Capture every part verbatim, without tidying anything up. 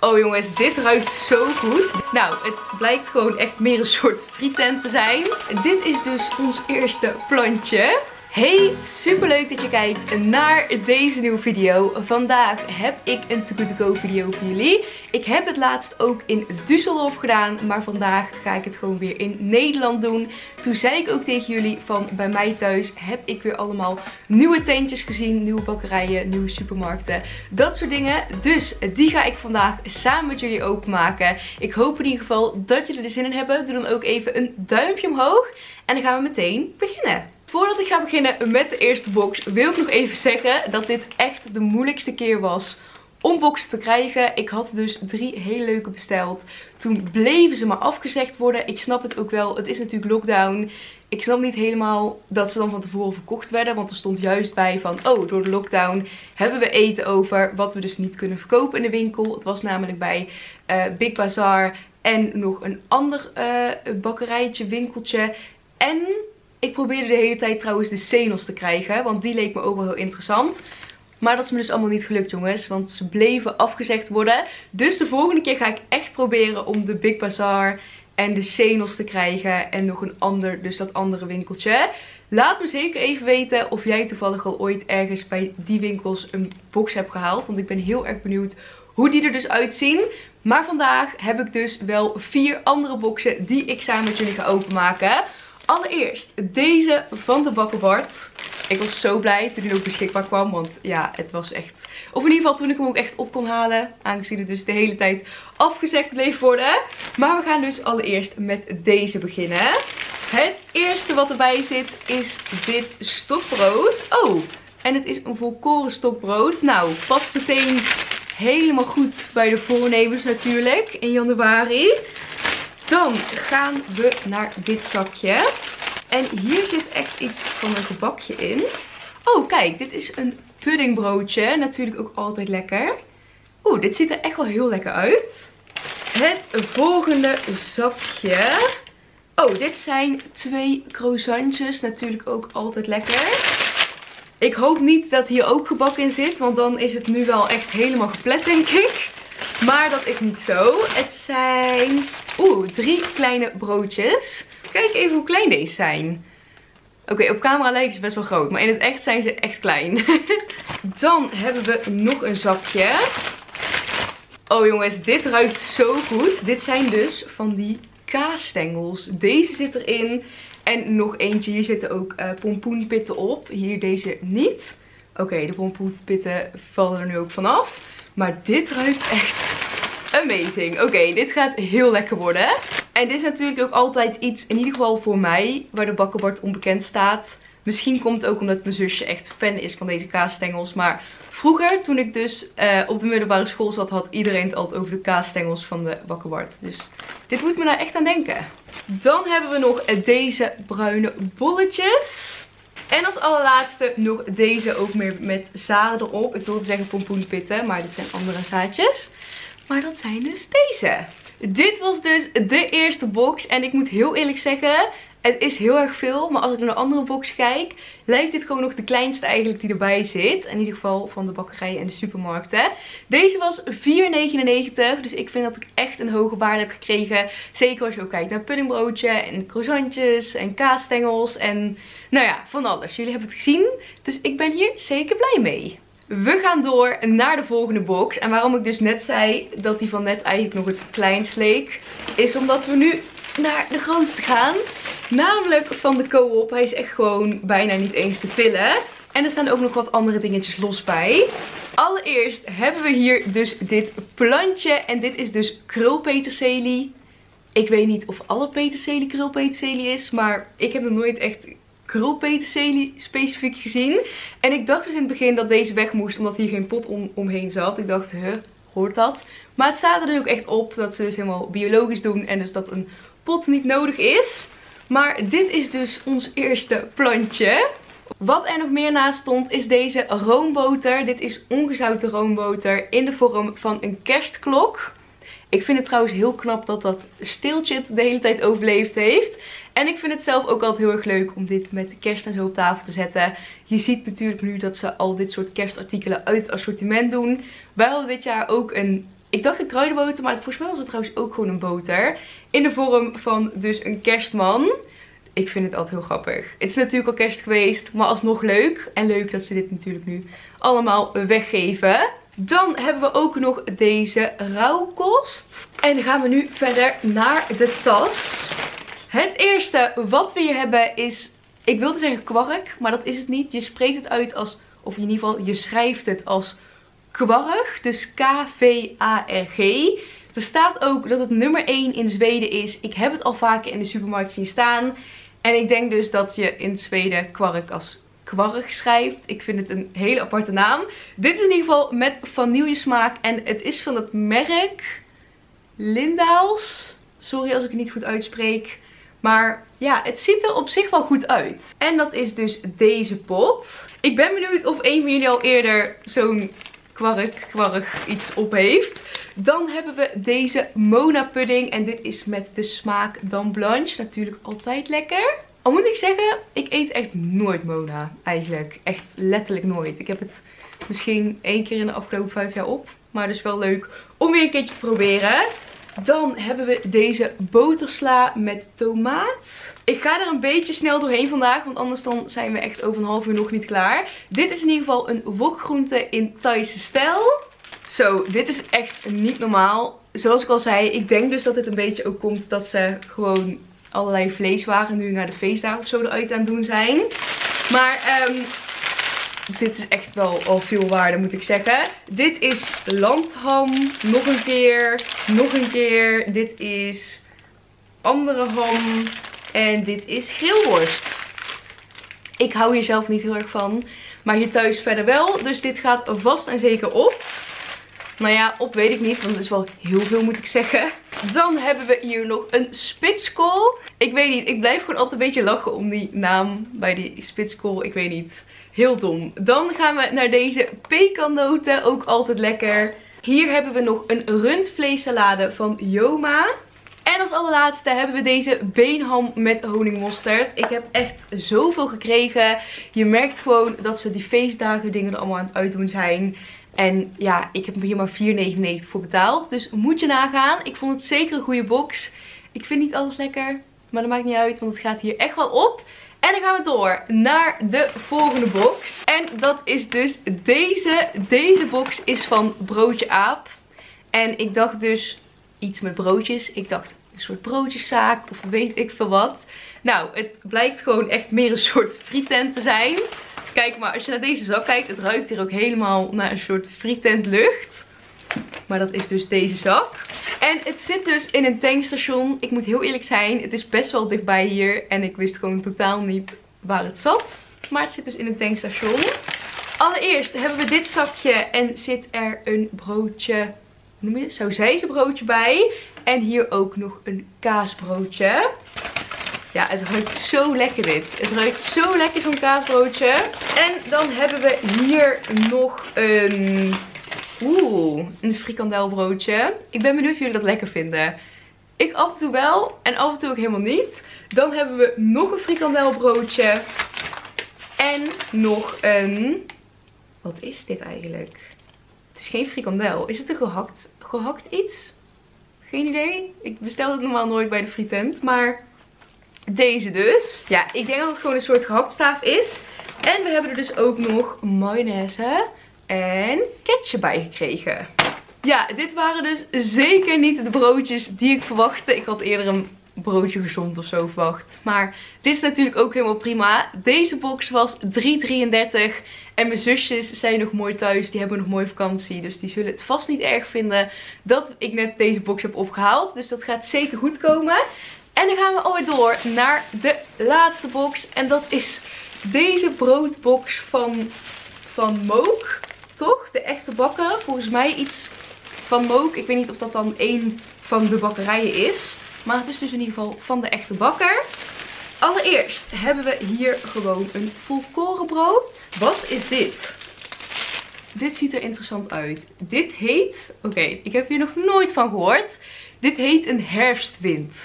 Oh jongens, dit ruikt zo goed. Nou, het blijkt gewoon echt meer een soort frietent te zijn. Dit is dus ons eerste plantje. Hey, superleuk dat je kijkt naar deze nieuwe video. Vandaag heb ik een Too Good To Go video voor jullie. Ik heb het laatst ook in Düsseldorf gedaan, maar vandaag ga ik het gewoon weer in Nederland doen. Toen zei ik ook tegen jullie van bij mij thuis heb ik weer allemaal nieuwe tentjes gezien, nieuwe bakkerijen, nieuwe supermarkten, dat soort dingen. Dus die ga ik vandaag samen met jullie openmaken. Ik hoop in ieder geval dat jullie er zin in hebben. Doe dan ook even een duimpje omhoog en dan gaan we meteen beginnen. Voordat ik ga beginnen met de eerste box wil ik nog even zeggen dat dit echt de moeilijkste keer was om boxen te krijgen. Ik had dus drie hele leuke besteld. Toen bleven ze maar afgezegd worden. Ik snap het ook wel. Het is natuurlijk lockdown. Ik snap niet helemaal dat ze dan van tevoren verkocht werden. Want er stond juist bij van, oh, door de lockdown hebben we eten over. Wat we dus niet kunnen verkopen in de winkel. Het was namelijk bij uh, Big Bazaar en nog een ander uh, bakkerijtje, winkeltje. En ik probeerde de hele tijd trouwens de Zenos te krijgen, want die leek me ook wel heel interessant. Maar dat is me dus allemaal niet gelukt jongens, want ze bleven afgezegd worden. Dus de volgende keer ga ik echt proberen om de Big Bazaar en de Zenos te krijgen en nog een ander, dus dat andere winkeltje. Laat me zeker even weten of jij toevallig al ooit ergens bij die winkels een box hebt gehaald, want ik ben heel erg benieuwd hoe die er dus uitzien. Maar vandaag heb ik dus wel vier andere boxen die ik samen met jullie ga openmaken. Allereerst deze van de Bakker Bart. Ik was zo blij toen hij ook beschikbaar kwam. Want ja, het was echt... Of in ieder geval toen ik hem ook echt op kon halen. Aangezien het dus de hele tijd afgezegd bleef worden. Maar we gaan dus allereerst met deze beginnen. Het eerste wat erbij zit is dit stokbrood. Oh, en het is een volkoren stokbrood. Nou, past meteen helemaal goed bij de voornemens natuurlijk in januari. Dan gaan we naar dit zakje. En hier zit echt iets van een gebakje in. Oh, kijk, dit is een puddingbroodje. Natuurlijk ook altijd lekker. Oeh, dit ziet er echt wel heel lekker uit. Het volgende zakje. Oh, dit zijn twee croissantjes. Natuurlijk ook altijd lekker. Ik hoop niet dat hier ook gebak in zit, want dan is het nu wel echt helemaal geplet, denk ik. Maar dat is niet zo. Het zijn... Oeh, drie kleine broodjes. Kijk even hoe klein deze zijn. Oké, okay, op camera lijken ze best wel groot. Maar in het echt zijn ze echt klein. Dan hebben we nog een zakje. Oh jongens, dit ruikt zo goed. Dit zijn dus van die kaasstengels. Deze zit erin. En nog eentje. Hier zitten ook uh, pompoenpitten op. Hier deze niet. Oké, okay, de pompoenpitten vallen er nu ook vanaf. Maar dit ruikt echt... amazing. Oké, okay, dit gaat heel lekker worden. En dit is natuurlijk ook altijd iets, in ieder geval voor mij, waar de Bakker Bart onbekend staat. Misschien komt het ook omdat mijn zusje echt fan is van deze kaasstengels. Maar vroeger, toen ik dus uh, op de middelbare school zat, had iedereen het altijd over de kaasstengels van de Bakker Bart. Dus dit moet me nou echt aan denken. Dan hebben we nog deze bruine bolletjes. En als allerlaatste nog deze, ook meer met zaden erop. Ik wilde zeggen pompoenpitten, maar dit zijn andere zaadjes. Maar dat zijn dus deze. Dit was dus de eerste box. En ik moet heel eerlijk zeggen, het is heel erg veel. Maar als ik naar de andere box kijk, lijkt dit gewoon nog de kleinste eigenlijk die erbij zit. In ieder geval van de bakkerijen en de supermarkten. Deze was vier negenennegentig. Dus ik vind dat ik echt een hoge waarde heb gekregen. Zeker als je ook kijkt naar puddingbroodje en croissantjes en kaasstengels. En nou ja, van alles. Jullie hebben het gezien. Dus ik ben hier zeker blij mee. We gaan door naar de volgende box. En waarom ik dus net zei dat die van net eigenlijk nog het kleinst leek, is omdat we nu naar de grootste gaan. Namelijk van de co-op. Hij is echt gewoon bijna niet eens te tillen. En er staan ook nog wat andere dingetjes los bij. Allereerst hebben we hier dus dit plantje. En dit is dus krulpeterselie. Ik weet niet of alle peterselie krulpeterselie is, maar ik heb nog nooit echt... krulpeterselie specifiek gezien. En ik dacht dus in het begin dat deze weg moest, omdat hier geen pot om, omheen zat. Ik dacht, huh, hoort dat? Maar het staat er dus ook echt op dat ze dus helemaal biologisch doen en dus dat een pot niet nodig is. Maar dit is dus ons eerste plantje. Wat er nog meer naast stond is deze roomboter. Dit is ongezouten roomboter in de vorm van een kerstklok. Ik vind het trouwens heel knap dat dat steeltje het de hele tijd overleefd heeft. En ik vind het zelf ook altijd heel erg leuk om dit met de kerst en zo op tafel te zetten. Je ziet natuurlijk nu dat ze al dit soort kerstartikelen uit het assortiment doen. Wij hadden dit jaar ook een... Ik dacht een kruidenboter, maar volgens mij was het trouwens ook gewoon een boter. In de vorm van dus een kerstman. Ik vind het altijd heel grappig. Het is natuurlijk al kerst geweest, maar alsnog leuk. En leuk dat ze dit natuurlijk nu allemaal weggeven. Dan hebben we ook nog deze rauwkost. En dan gaan we nu verder naar de tas. Het eerste wat we hier hebben is... Ik wilde zeggen kwark, maar dat is het niet. Je spreekt het uit als... Of in ieder geval, je schrijft het als kwarg. Dus K V A R G. Er staat ook dat het nummer één in Zweden is. Ik heb het al vaker in de supermarkt zien staan. En ik denk dus dat je in Zweden kwark als kwarg schrijft. Ik vind het een hele aparte naam. Dit is in ieder geval met vanille smaak. En het is van het merk Lindahl's. Sorry als ik het niet goed uitspreek. Maar ja, het ziet er op zich wel goed uit. En dat is dus deze pot. Ik ben benieuwd of een van jullie al eerder zo'n kwark, kwark iets op heeft. Dan hebben we deze Mona pudding. En dit is met de smaak dan blanche. Natuurlijk altijd lekker. Al moet ik zeggen, ik eet echt nooit Mona eigenlijk. Echt letterlijk nooit. Ik heb het misschien één keer in de afgelopen vijf jaar op. Maar dus wel leuk om weer een keertje te proberen. Dan hebben we deze botersla met tomaat. Ik ga er een beetje snel doorheen vandaag, want anders dan zijn we echt over een half uur nog niet klaar. Dit is in ieder geval een wokgroente in Thaise stijl. Zo, dit is echt niet normaal. Zoals ik al zei, ik denk dus dat dit een beetje ook komt dat ze gewoon allerlei vleeswaren nu naar de feestdagen of zo eruit aan het doen zijn. Maar um, dit is echt wel al veel waarde, moet ik zeggen. Dit is landham. Nog een keer. Nog een keer. Dit is andere ham. En dit is grillworst. Ik hou hier zelf niet heel erg van. Maar hier thuis verder wel. Dus dit gaat vast en zeker op. Nou ja, op weet ik niet. Want het is wel heel veel, moet ik zeggen. Dan hebben we hier nog een spitskool. Ik weet niet. Ik blijf gewoon altijd een beetje lachen om die naam bij die spitskool. Ik weet niet. Heel dom. Dan gaan we naar deze pekannoten. Ook altijd lekker. Hier hebben we nog een rundvleessalade van Yoma. En als allerlaatste hebben we deze beenham met honingmosterd. Ik heb echt zoveel gekregen. Je merkt gewoon dat ze die feestdagen dingen er allemaal aan het uitdoen zijn. En ja, ik heb hier maar vier negenennegentig voor betaald. Dus moet je nagaan. Ik vond het zeker een goede box. Ik vind niet alles lekker. Maar dat maakt niet uit, want het gaat hier echt wel op. En dan gaan we door naar de volgende box. En dat is dus deze. Deze box is van Broodje App. En ik dacht dus iets met broodjes. Ik dacht een soort broodjeszaak of weet ik veel wat. Nou, het blijkt gewoon echt meer een soort frietent te zijn. Kijk maar, als je naar deze zak kijkt, het ruikt hier ook helemaal naar een soort frietent lucht. Maar dat is dus deze zak. En het zit dus in een tankstation. Ik moet heel eerlijk zijn, het is best wel dichtbij hier. En ik wist gewoon totaal niet waar het zat. Maar het zit dus in een tankstation. Allereerst hebben we dit zakje en zit er een broodje, hoe noem je het? Sausijzenbroodje bij. En hier ook nog een kaasbroodje. Ja, het ruikt zo lekker dit. Het ruikt zo lekker, zo'n kaasbroodje. En dan hebben we hier nog een... Oeh, een frikandelbroodje. Ik ben benieuwd of jullie dat lekker vinden. Ik af en toe wel en af en toe ook helemaal niet. Dan hebben we nog een frikandelbroodje. En nog een... Wat is dit eigenlijk? Het is geen frikandel. Is het een gehakt, gehakt iets? Geen idee. Ik bestel het normaal nooit bij de frietent, maar deze dus. Ja, ik denk dat het gewoon een soort gehaktstaaf is. En we hebben er dus ook nog mayonaise en ketchup bij gekregen. Ja, dit waren dus zeker niet de broodjes die ik verwachtte. Ik had eerder een broodje gezond of zo verwacht. Maar dit is natuurlijk ook helemaal prima. Deze box was drie drieëndertig. En mijn zusjes zijn nog mooi thuis. Die hebben nog mooi vakantie. Dus die zullen het vast niet erg vinden dat ik net deze box heb opgehaald. Dus dat gaat zeker goed komen. En dan gaan we alweer door naar de laatste box. En dat is deze broodbox van, van Mook. Toch? De echte bakker. Volgens mij iets van Mook. Ik weet niet of dat dan één van de bakkerijen is. Maar het is dus in ieder geval van de echte bakker. Allereerst hebben we hier gewoon een volkorenbrood. Wat is dit? Dit ziet er interessant uit. Dit heet... Oké, okay, ik heb hier nog nooit van gehoord. Dit heet een herfstwind.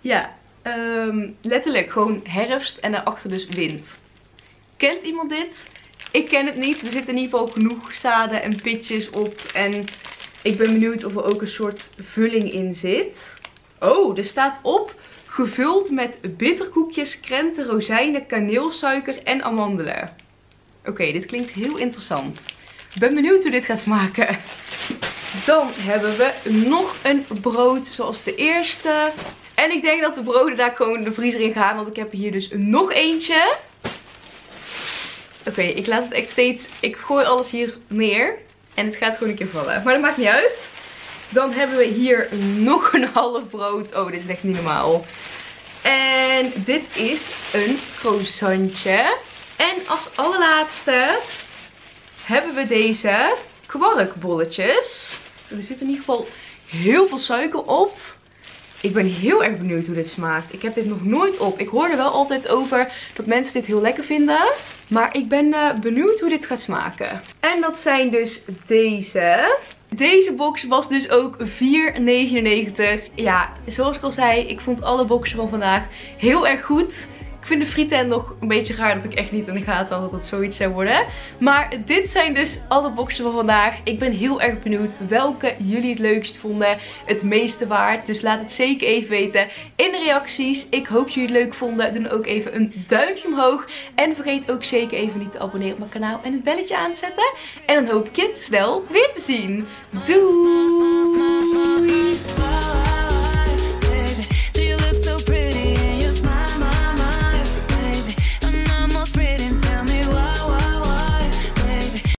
Ja, um, letterlijk gewoon herfst en daarachter dus wind. Kent iemand dit? Ik ken het niet. Er zitten in ieder geval genoeg zaden en pitjes op. En Ik ben benieuwd of er ook een soort vulling in zit. Oh, er staat op. Gevuld met bitterkoekjes, krenten, rozijnen, kaneelsuiker en amandelen. Oké, okay, dit klinkt heel interessant. Ik ben benieuwd hoe dit gaat smaken. Dan hebben we nog een brood zoals de eerste. En ik denk dat de broden daar gewoon de vriezer in gaan. Want ik heb hier dus nog eentje. Oké, okay, ik laat het echt steeds... Ik gooi alles hier neer. En het gaat gewoon een keer vallen. Maar dat maakt niet uit. Dan hebben we hier nog een half brood. Oh, dit is echt niet normaal. En dit is een croissantje. En als allerlaatste hebben we deze kwarkbolletjes. Er zit in ieder geval heel veel suiker op. Ik ben heel erg benieuwd hoe dit smaakt. Ik heb dit nog nooit op. Ik hoor er wel altijd over dat mensen dit heel lekker vinden. Maar ik ben benieuwd hoe dit gaat smaken. En dat zijn dus deze. Deze box was dus ook vier negenennegentig. Ja, zoals ik al zei, ik vond alle boxen van vandaag heel erg goed. Ik vind de frieten nog een beetje raar dat ik echt niet in de gaten had dat het zoiets zou worden. Maar dit zijn dus alle boxen van vandaag. Ik ben heel erg benieuwd welke jullie het leukst vonden. Het meeste waard. Dus laat het zeker even weten in de reacties. Ik hoop dat jullie het leuk vonden. Doe dan ook even een duimpje omhoog. En vergeet ook zeker even niet te abonneren op mijn kanaal en het belletje aan te zetten. En dan hoop ik je snel weer te zien. Doei!